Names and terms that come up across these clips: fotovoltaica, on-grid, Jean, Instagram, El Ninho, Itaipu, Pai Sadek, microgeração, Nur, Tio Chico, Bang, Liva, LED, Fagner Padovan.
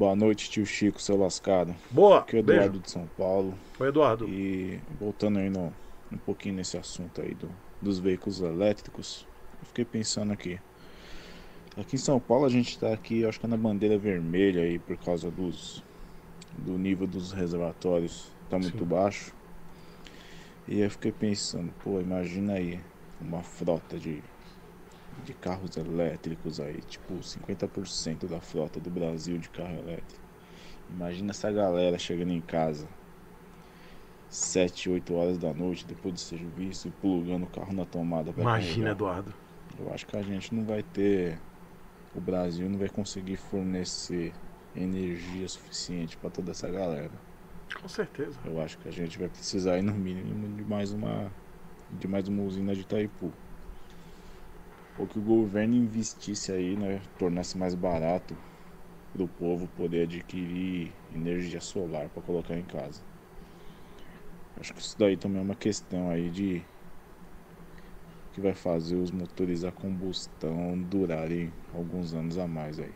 Boa noite, tio Chico, seu lascado. Boa, aqui é o Eduardo de São Paulo. Oi, Eduardo. E voltando aí um pouquinho nesse assunto aí dos veículos elétricos, eu fiquei pensando aqui. Aqui em São Paulo a gente tá aqui, acho que é na bandeira vermelha aí, por causa do nível dos reservatórios tá muito baixo. E aí eu fiquei pensando, pô, imagina aí uma frota de carros elétricos aí, tipo 50% da frota do Brasil de carro elétrico. Imagina essa galera chegando em casa 7, 8 horas da noite depois do serviço e plugando o carro na tomada. Imagina, Eduardo. Eu acho que a gente não vai ter, o Brasil não vai conseguir fornecer energia suficiente para toda essa galera. Com certeza. Eu acho que a gente vai precisar aí no mínimo de mais uma usina de Itaipu. Ou que o governo investisse aí, né, tornasse mais barato para o povo poder adquirir energia solar para colocar em casa. Acho que isso daí também é uma questão aí de que vai fazer os motores a combustão durarem alguns anos a mais aí.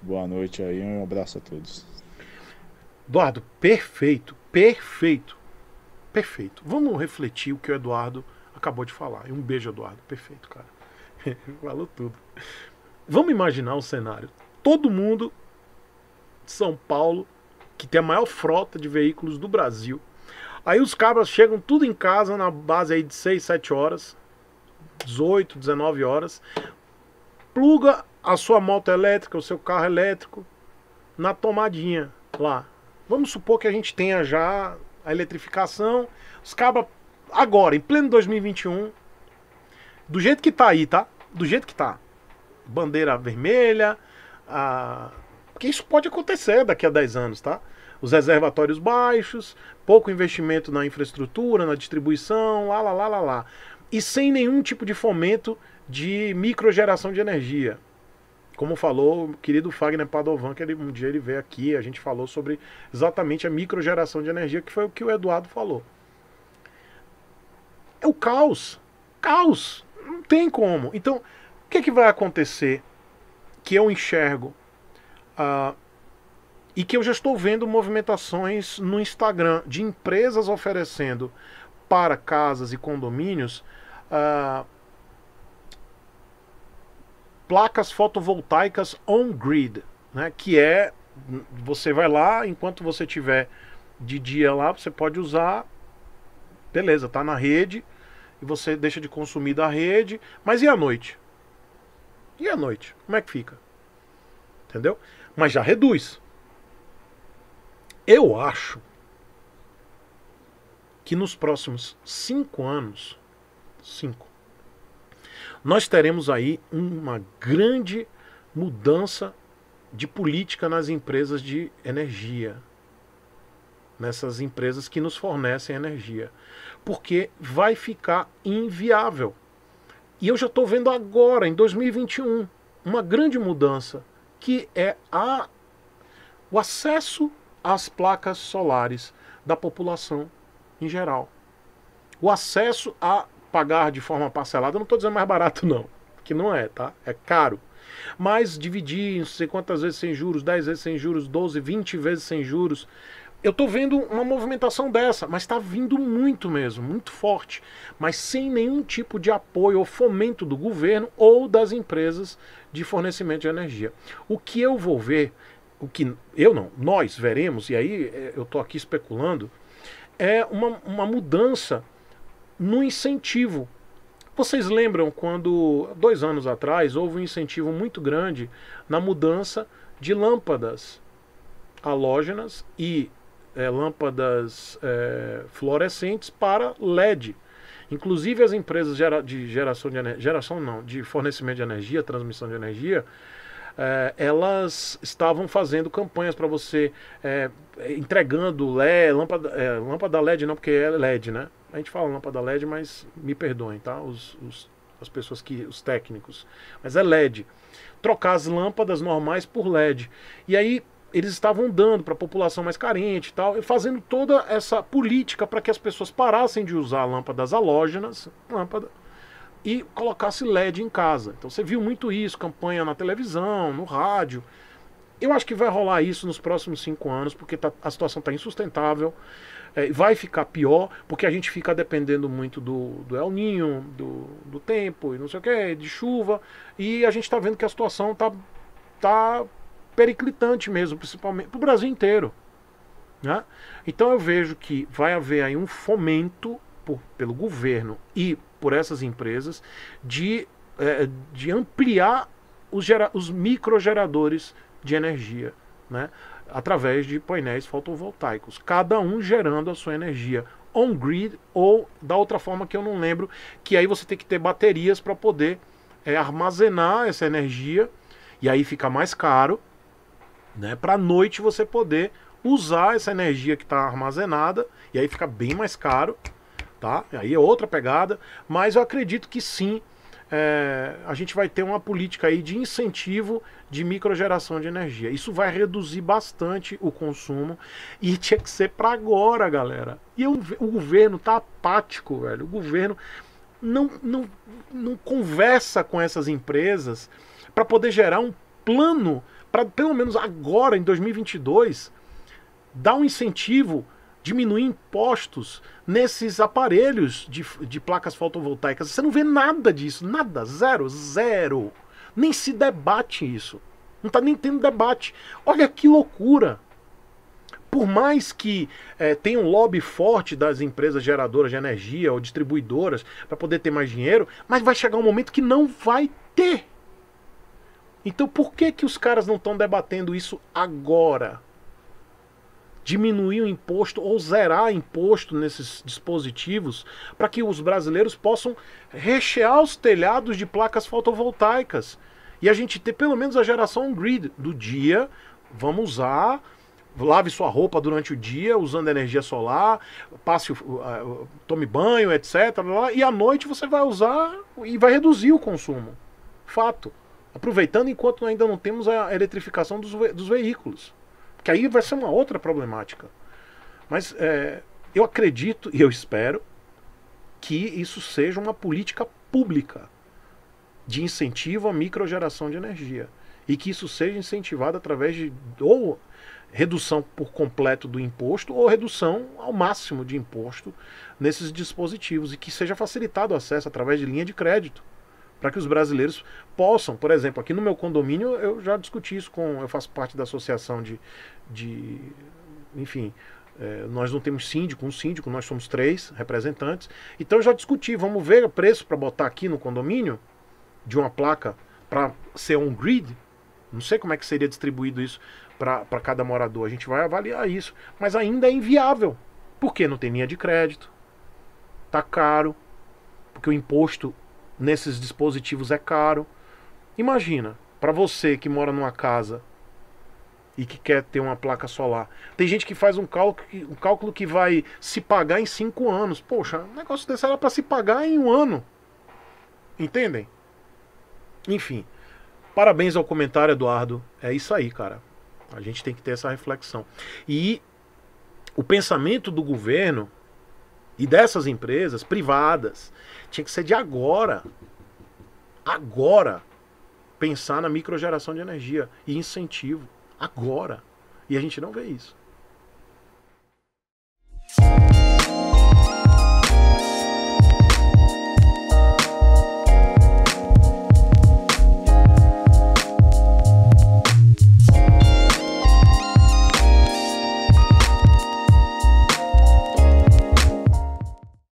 Boa noite aí, um abraço a todos. Eduardo, perfeito. Vamos refletir o que o Eduardo acabou de falar. Um beijo, Eduardo. Perfeito, cara. Falou tudo. Vamos imaginar um cenário. Todo mundo de São Paulo, que tem a maior frota de veículos do Brasil. Aí os cabras chegam tudo em casa na base aí de 6, 7 horas, 18, 19 horas. Pluga a sua moto elétrica, o seu carro elétrico na tomadinha lá. Vamos supor que a gente tenha já a eletrificação. Os cabras agora, em pleno 2021, do jeito que tá aí, tá? Do jeito que tá. Bandeira vermelha, porque isso pode acontecer daqui a 10 anos, tá? Os reservatórios baixos, pouco investimento na infraestrutura, na distribuição, lá. E sem nenhum tipo de fomento de microgeração de energia. Como falou o querido Fagner Padovan, que um dia ele veio aqui, a gente falou sobre exatamente a microgeração de energia, que foi o que o Eduardo falou. É o caos. Caos. Não tem como. Então, o que é que vai acontecer que eu enxergo? E que eu já estou vendo movimentações no Instagram de empresas oferecendo para casas e condomínios placas fotovoltaicas on-grid, né? Que é, você vai lá, enquanto você tiver de dia lá, você pode usar, beleza, tá na rede, e você deixa de consumir da rede, mas e à noite? E à noite? Como é que fica? Entendeu? Mas já reduz. Eu acho que nos próximos 5 anos, nós teremos aí uma grande mudança de política nas empresas de energia. Nessas empresas que nos fornecem energia. Porque vai ficar inviável. E eu já estou vendo agora, em 2021, uma grande mudança, que é o acesso as placas solares da população em geral. O acesso a pagar de forma parcelada, eu não estou dizendo mais barato não, que não é, tá? É caro. Mas dividir não sei quantas vezes sem juros, 10 vezes sem juros, 12, 20 vezes sem juros. Eu estou vendo uma movimentação dessa, mas está vindo muito mesmo, muito forte. Mas sem nenhum tipo de apoio ou fomento do governo ou das empresas de fornecimento de energia. O que eu vou ver... O que eu não, nós veremos, e aí eu estou aqui especulando, é uma mudança no incentivo. Vocês lembram quando, 2 anos atrás, houve um incentivo muito grande na mudança de lâmpadas halógenas e lâmpadas fluorescentes para LED. Inclusive as empresas de fornecimento de energia, transmissão de energia, elas estavam fazendo campanhas para você, entregando LED, lâmpada LED não, porque é LED, né? A gente fala lâmpada LED, mas me perdoem, tá? As pessoas que, os técnicos. Mas é LED. Trocar as lâmpadas normais por LED. E aí eles estavam dando para a população mais carente e tal, fazendo toda essa política para que as pessoas parassem de usar lâmpadas halógenas, e colocasse LED em casa. Então você viu muito isso, campanha na televisão, no rádio. Eu acho que vai rolar isso nos próximos 5 anos, porque a situação está insustentável, vai ficar pior, porque a gente fica dependendo muito do El Ninho, do tempo e não sei o que, de chuva, e a gente está vendo que a situação tá periclitante mesmo, principalmente para o Brasil inteiro, né? Então eu vejo que vai haver aí um fomento pelo governo e por essas empresas de ampliar os microgeradores de energia, né? Através de painéis fotovoltaicos, cada um gerando a sua energia on-grid ou da outra forma que eu não lembro, que aí você tem que ter baterias para poder armazenar essa energia, e aí fica mais caro, né? Para a noite você poder usar essa energia que está armazenada, e aí fica bem mais caro, tá? E aí é outra pegada, mas eu acredito que sim, a gente vai ter uma política aí de incentivo de microgeração de energia. Isso vai reduzir bastante o consumo, e tinha que ser para agora, galera. E o governo tá apático, velho. O governo não conversa com essas empresas para poder gerar um plano para, pelo menos agora, em 2022, dar um incentivo, diminuir impostos nesses aparelhos de placas fotovoltaicas. Você não vê nada disso, nada, zero. Nem se debate isso, não está nem tendo debate. Olha que loucura! Por mais que tenha um lobby forte das empresas geradoras de energia ou distribuidoras para poder ter mais dinheiro, mas vai chegar um momento que não vai ter. Então por que que os caras não estão debatendo isso agora? Diminuir o imposto ou zerar imposto nesses dispositivos para que os brasileiros possam rechear os telhados de placas fotovoltaicas e a gente ter pelo menos a geração on-grid do dia. Vamos usar, lave sua roupa durante o dia usando energia solar, passe, tome banho, etc. E à noite você vai usar e vai reduzir o consumo. Fato. Aproveitando enquanto ainda não temos a eletrificação dos veículos. Que aí vai ser uma outra problemática. Mas eu acredito e eu espero que isso seja uma política pública de incentivo à microgeração de energia. E que isso seja incentivado através de ou redução por completo do imposto ou redução ao máximo de imposto nesses dispositivos. E que seja facilitado o acesso através de linha de crédito, para que os brasileiros possam, por exemplo, aqui no meu condomínio, eu já discuti isso eu faço parte da associação enfim, nós não temos síndico, nós somos 3 representantes, então eu já discuti, vamos ver o preço para botar aqui no condomínio, de uma placa para ser on-grid, não sei como é que seria distribuído isso para cada morador, a gente vai avaliar isso, mas ainda é inviável, porque não tem linha de crédito, tá caro, porque o imposto nesses dispositivos é caro. Imagina, para você que mora numa casa e que quer ter uma placa solar, tem gente que faz um cálculo que vai se pagar em 5 anos. Poxa, um negócio desse era para se pagar em 1 ano. Entendem? Enfim, parabéns ao comentário, Eduardo. É isso aí, cara. A gente tem que ter essa reflexão. E o pensamento do governo e dessas empresas privadas tinha que ser de agora. Agora. Pensar na microgeração de energia e incentivo. Agora. E a gente não vê isso.